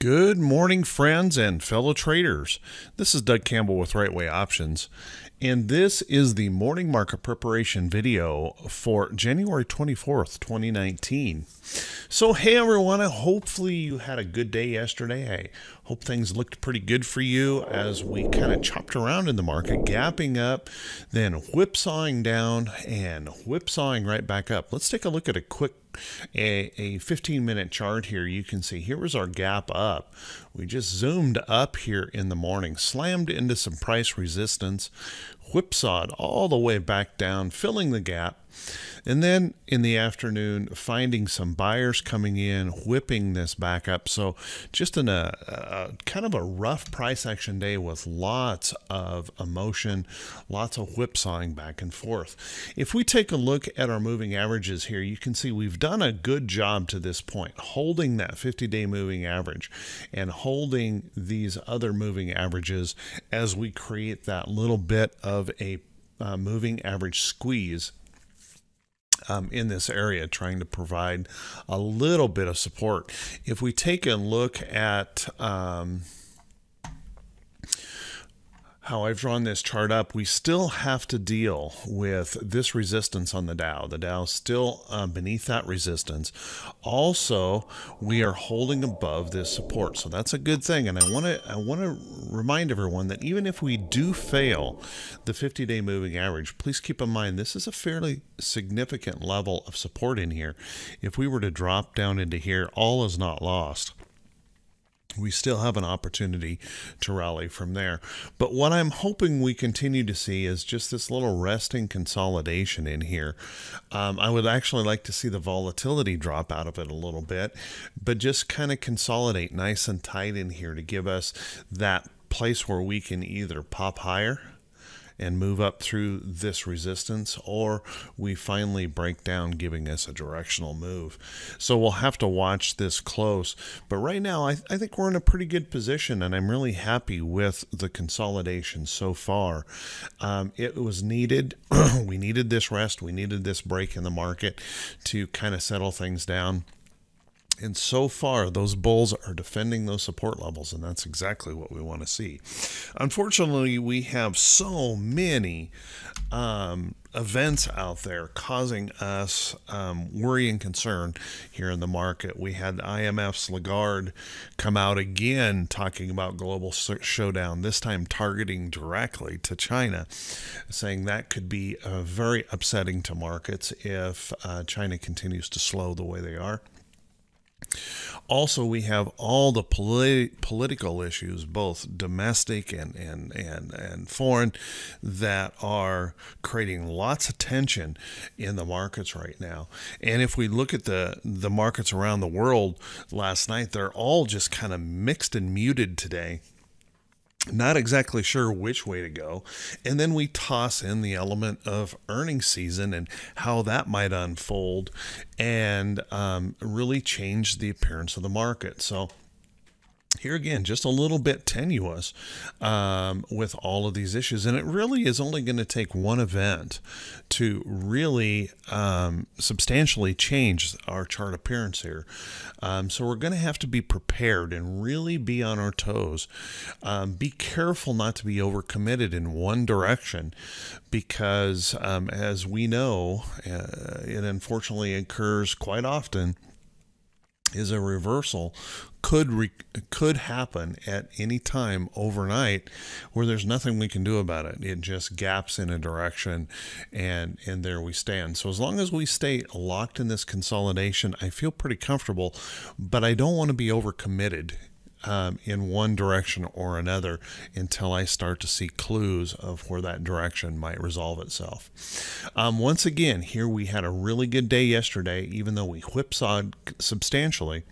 Good morning, friends and fellow traders. This is Doug Campbell with Right Way Options, and this is the morning market preparation video for January 24th, 2019. So, hey everyone, hopefully you had a good day yesterday. I hope things looked pretty good for you as we kind of chopped around in the market, gapping up, then whipsawing down and whipsawing right back up. Let's take a look at a quick 15-minute chart here. You can see here was our gap up. We just zoomed up here in the morning, slammed into some price resistance, whipsawed all the way back down, filling the gap, and then in the afternoon finding some buyers coming in, whipping this back up. So just in a kind of a rough price action day with lots of emotion, lots of whipsawing back and forth. If we take a look at our moving averages here, you can see we've done a good job to this point holding that 50-day moving average and holding these other moving averages as we create that little bit of a moving average squeeze in this area, trying to provide a little bit of support. If we take a look at how I've drawn this chart up, we still have to deal with this resistance on the Dow. The Dow's still beneath that resistance. Also, we are holding above this support, so that's a good thing. And I want to remind everyone that even if we do fail the 50-day moving average, please keep in mind this is a fairly significant level of support in here. If we were to drop down into here, all is not lost. We still have an opportunity to rally from there. But what I'm hoping we continue to see is just this little resting consolidation in here. I would actually like to see the volatility drop out of it a little bit, but just kind of consolidate nice and tight in here to give us that place where we can either pop higher and move up through this resistance, or we finally break down, giving us a directional move. So we'll have to watch this close. But right now, I think we're in a pretty good position, and I'm really happy with the consolidation so far. It was needed. We needed this rest. We needed this break in the market to kind of settle things down. And so far, those bulls are defending those support levels, and that's exactly what we want to see. Unfortunately, we have so many events out there causing us worry and concern here in the market. We had IMF's Lagarde come out again talking about global showdown, this time targeting directly to China, saying that could be very upsetting to markets if China continues to slow the way they are. Also, we have all the political issues, both domestic and foreign, that are creating lots of tension in the markets right now. And if we look at the markets around the world last night, they're all just kind of mixed and muted today. Not exactly sure which way to go. And then we toss in the element of earnings season and how that might unfold and really change the appearance of the market. So here again, just a little bit tenuous with all of these issues. And it really is only going to take one event to really substantially change our chart appearance here. So we're going to have to be prepared and really be on our toes. Be careful not to be overcommitted in one direction, because as we know, it unfortunately occurs quite often, is a reversal could happen at any time overnight, where there's nothing we can do about it. It just gaps in a direction, and there we stand. So as long as we stay locked in this consolidation, I feel pretty comfortable, but I don't want to be overcommitted in one direction or another until I start to see clues of where that direction might resolve itself. Once again, here we had a really good day yesterday, even though we whipsawed substantially.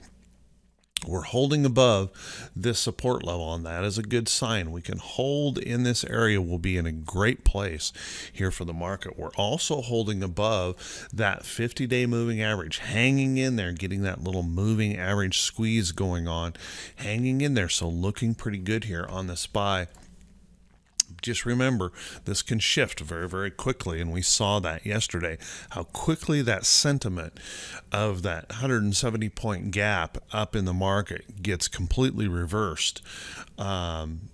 We're holding above this support level, and that is a good sign. We can hold in this area. We'll be in a great place here for the market. We're also holding above that 50-day moving average, hanging in there, getting that little moving average squeeze going on, hanging in there. So looking pretty good here on the SPY. just remember, this can shift very, very quickly. And we saw that yesterday, how quickly that sentiment of that 170-point gap up in the market gets completely reversed,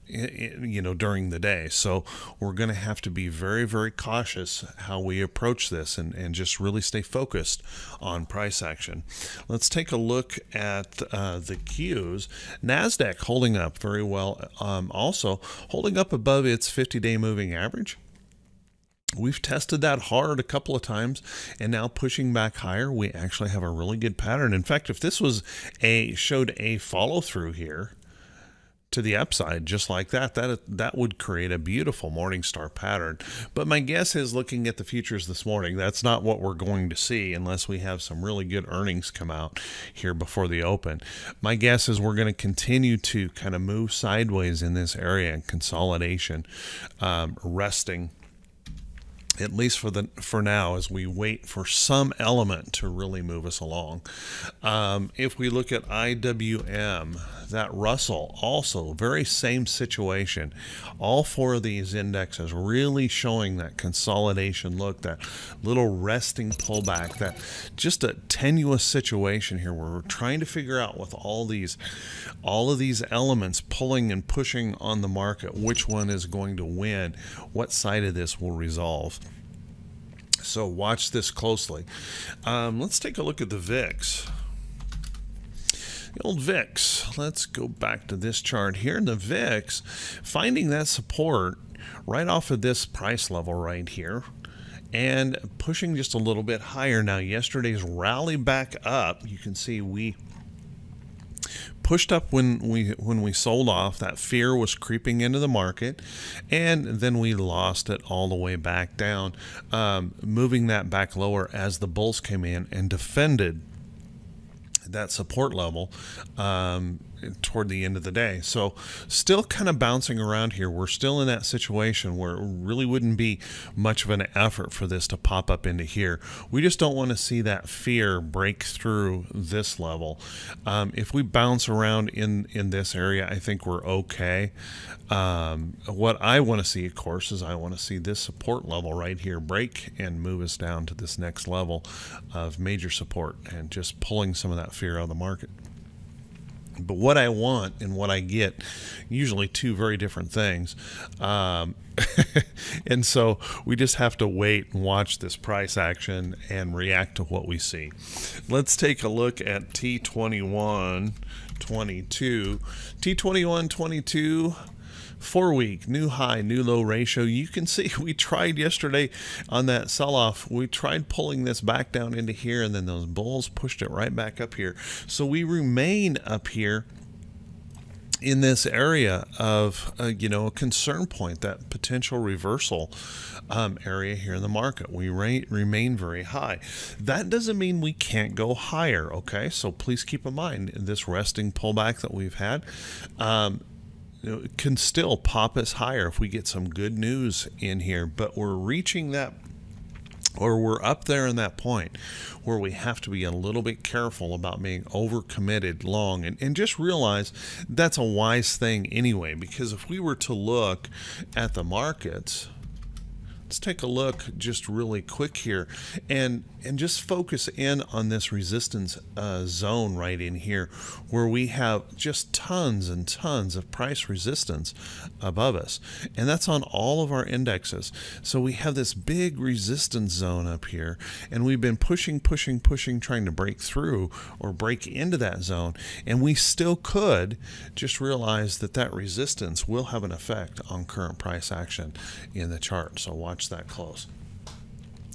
you know, during the day. So we're going to have to be very, very cautious how we approach this, and just really stay focused on price action. Let's take a look at the cues. NASDAQ holding up very well, also holding up above its 50-day moving average. We've tested that hard a couple of times, and now pushing back higher, we actually have a really good pattern. In fact, if this was showed a follow through here to the upside, just like that, that would create a beautiful Morningstar pattern. But my guess is, looking at the futures this morning, that's not what we're going to see unless we have some really good earnings come out here before the open. My guess is we're going to continue to kind of move sideways in this area and consolidation, resting, at least for now, as we wait for some element to really move us along. If we look at IWM, that Russell, also very same situation. All four of these indexes really showing that consolidation look, that little resting pullback, that just a tenuous situation here where we're trying to figure out, with all of these elements pulling and pushing on the market, which one is going to win, what side of this will resolve. So watch this closely. Let's take a look at the VIX. The old VIX. Let's go back to this chart here. The VIX finding that support right off of this price level right here, and pushing just a little bit higher. Now, yesterday's rally back up, you can see we pushed up when we sold off. That fear was creeping into the market, and then we lost it all the way back down, moving that back lower as the bulls came in and defended that support level toward the end of the day. So still kind of bouncing around here. We're still in that situation where it really wouldn't be much of an effort for this to pop up into here. We just don't want to see that fear break through this level. If we bounce around in this area, I think we're okay. What I want to see, of course, is I want to see this support level right here break and move us down to this next level of major support, and just pulling some of that fear out of the market. But what I want and what I get, usually two very different things. And so we just have to wait and watch this price action and react to what we see. Let's take a look at T21, 22. T21, 22. 4-week new high, new low ratio. You can see we tried yesterday on that sell-off, we tried pulling this back down into here, and then those bulls pushed it right back up here. So we remain up here in this area of you know, a concern point, that potential reversal area here in the market. We remain very high. That doesn't mean we can't go higher, okay? So please keep in mind, this resting pullback that we've had can still pop us higher if we get some good news in here. But we're reaching that, or we're up there in that point where we have to be a little bit careful about being overcommitted long, and just realize that's a wise thing anyway, because if we were to look at the markets, let's take a look just really quick here, and just focus in on this resistance zone right in here, where we have just tons and tons of price resistance above us, and that's on all of our indexes. So we have this big resistance zone up here, and we've been pushing, trying to break through or break into that zone, and we still could. Just realize that that resistance will have an effect on current price action in the chart, so watch that close.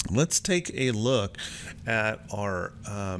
Let's take a look at our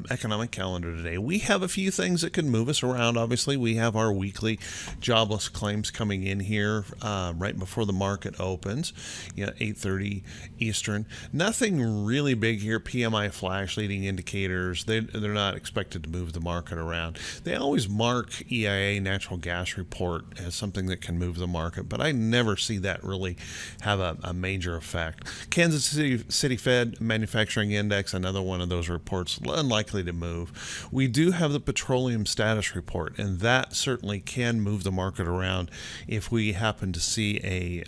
economic calendar today. We have a few things that can move us around. Obviously, we have our weekly jobless claims coming in here right before the market opens, you know, 8:30 Eastern. Nothing really big here. PMI flash, leading indicators, they're not expected to move the market around. They always mark EIA, natural gas report, as something that can move the market, but I never see that really have a major effect. Kansas City Fed Fed Manufacturing Index, another one of those reports, unlikely to move. We do have the petroleum status report, and that certainly can move the market around if we happen to see a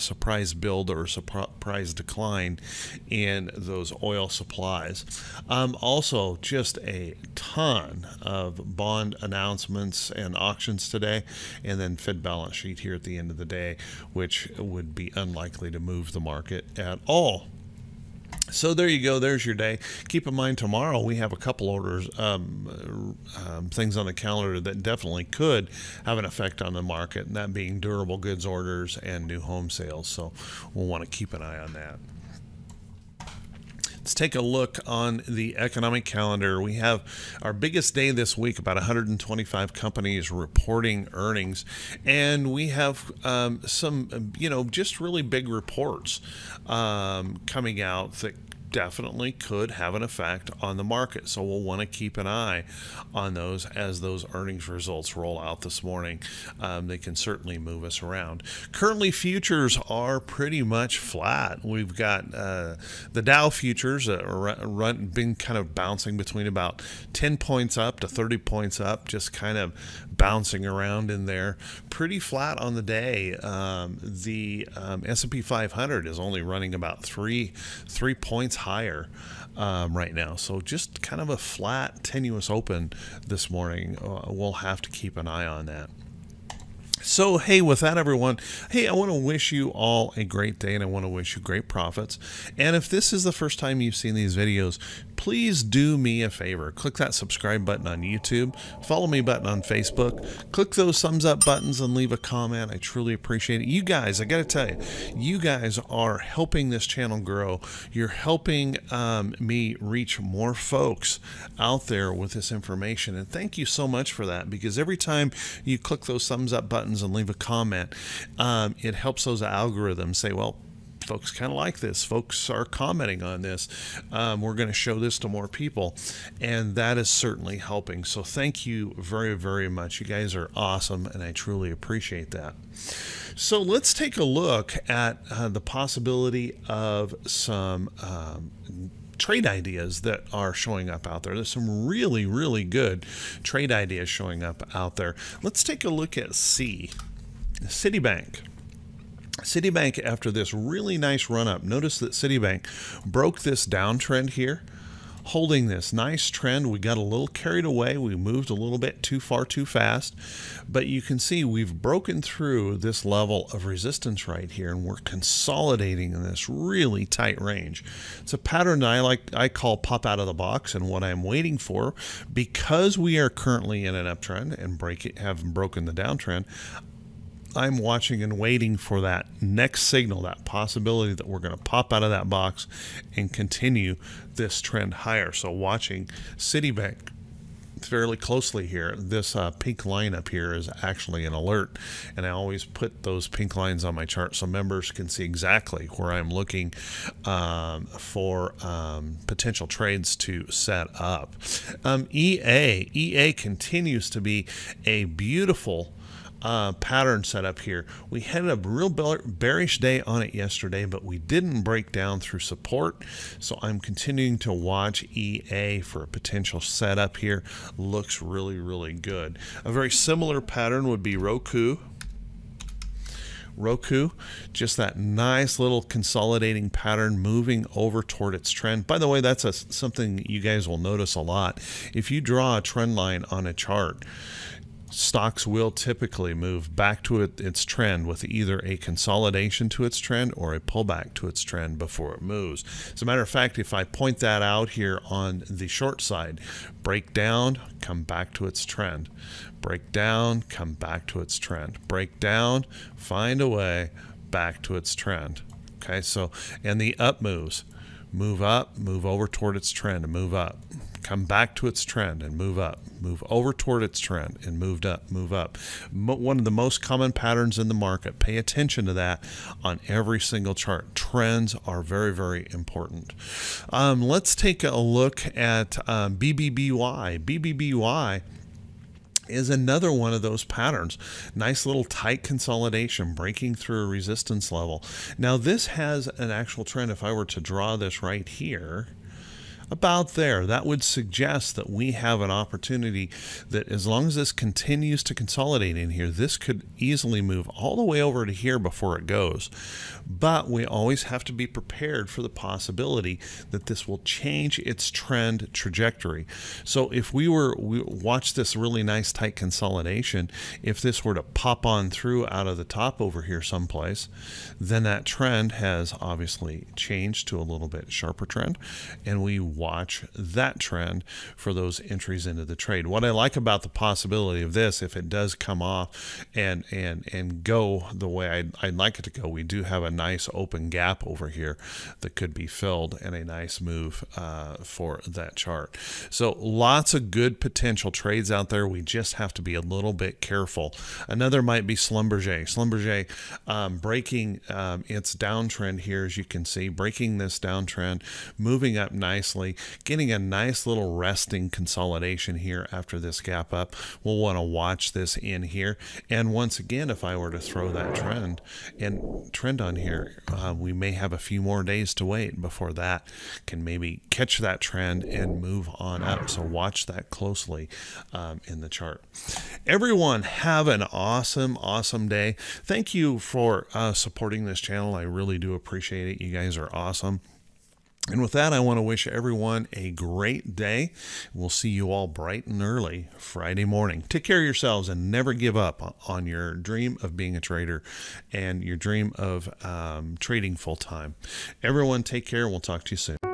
surprise build or a surprise decline in those oil supplies. Also, just a ton of bond announcements and auctions today, and then Fed balance sheet here at the end of the day, which would be unlikely to move the market at all. So there you go. There's your day. Keep in mind, tomorrow we have a couple orders, things on the calendar that definitely could have an effect on the market, and that being durable goods orders and new home sales. So we'll want to keep an eye on that. Let's take a look on the economic calendar. We have our biggest day this week, about 125 companies reporting earnings, and we have some, just really big reports coming out that definitely could have an effect on the market. So we'll want to keep an eye on those as those earnings results roll out this morning. They can certainly move us around. Currently, futures are pretty much flat. We've got the Dow futures been kind of bouncing between about 10 points up to 30 points up, just kind of bouncing around in there. Pretty flat on the day. The S&P 500 is only running about three points higher right now, so just kind of a flat, tenuous open this morning. We'll have to keep an eye on that. So, hey, with that, everyone, hey, I want to wish you all a great day, and I want to wish you great profits. And if this is the first time you've seen these videos, please do me a favor. Click that subscribe button on YouTube, follow me button on Facebook, click those thumbs up buttons, and leave a comment. I truly appreciate it. You guys, I got to tell you, you guys are helping this channel grow. You're helping me reach more folks out there with this information. And thank you so much for that, because every time you click those thumbs up buttons and leave a comment, it helps those algorithms say, well, folks kind of like this, folks are commenting on this, we're going to show this to more people, and that is certainly helping. So thank you very, very much. You guys are awesome, and I truly appreciate that. So let's take a look at the possibility of some trade ideas that are showing up out there. There's some really, really good trade ideas showing up out there. Let's take a look at Citibank. Citibank, after this really nice run up, notice that Citibank broke this downtrend here, holding this nice trend. We got a little carried away. We moved a little bit too far too fast, but you can see we've broken through this level of resistance right here, and we're consolidating in this really tight range. It's a pattern that I call pop out of the box, and what I'm waiting for, because we are currently in an uptrend and have broken the downtrend, I'm watching and waiting for that next signal, that possibility that we're going to pop out of that box and continue this trend higher. So watching Citibank fairly closely here. This pink line up here is actually an alert, and I always put those pink lines on my chart so members can see exactly where I'm looking for potential trades to set up. EA continues to be a beautiful pattern set up here. We had a real bearish day on it yesterday, but we didn't break down through support. So I'm continuing to watch EA for a potential setup here. Looks really, really good. A very similar pattern would be Roku. Roku, just that nice little consolidating pattern moving over toward its trend. By the way, that's something you guys will notice a lot. If you draw a trend line on a chart, stocks will typically move back to its trend with either a consolidation to its trend or a pullback to its trend before it moves. As a matter of fact, if I point that out here on the short side, break down, come back to its trend, break down, come back to its trend, break down, find a way back to its trend. Okay, so, and the up moves, move up, move over toward its trend and move up, come back to its trend and move up, move over toward its trend and moved up, move up. One of the most common patterns in the market. Pay attention to that on every single chart. Trends are very, very important. Let's take a look at BBBY. BBBY is another one of those patterns. Nice little tight consolidation, breaking through a resistance level. Now this has an actual trend. If I were to draw this right here, about there, that would suggest that we have an opportunity that as long as this continues to consolidate in here, this could easily move all the way over to here before it goes. But we always have to be prepared for the possibility that this will change its trend trajectory. So if we watch this really nice tight consolidation, if this were to pop on through out of the top over here someplace, then that trend has obviously changed to a little bit sharper trend, and we watch that trend for those entries into the trade. What I like about the possibility of this, if it does come off and go the way I'd like it to go, we do have a nice open gap over here that could be filled, and a nice move for that chart. So lots of good potential trades out there. We just have to be a little bit careful. Another might be Schlumberger. Schlumberger breaking its downtrend here, as you can see, breaking this downtrend, moving up nicely, getting a nice little resting consolidation here after this gap up. We'll want to watch this in here. And once again, if I were to throw that trend on here, we may have a few more days to wait before that can maybe catch that trend and move on up. So watch that closely in the chart. Everyone have an awesome, awesome day. Thank you for supporting this channel. I really do appreciate it. You guys are awesome. And with that, I want to wish everyone a great day. We'll see you all bright and early Friday morning. Take care of yourselves and never give up on your dream of being a trader and your dream of trading full time. Everyone take care. We'll talk to you soon.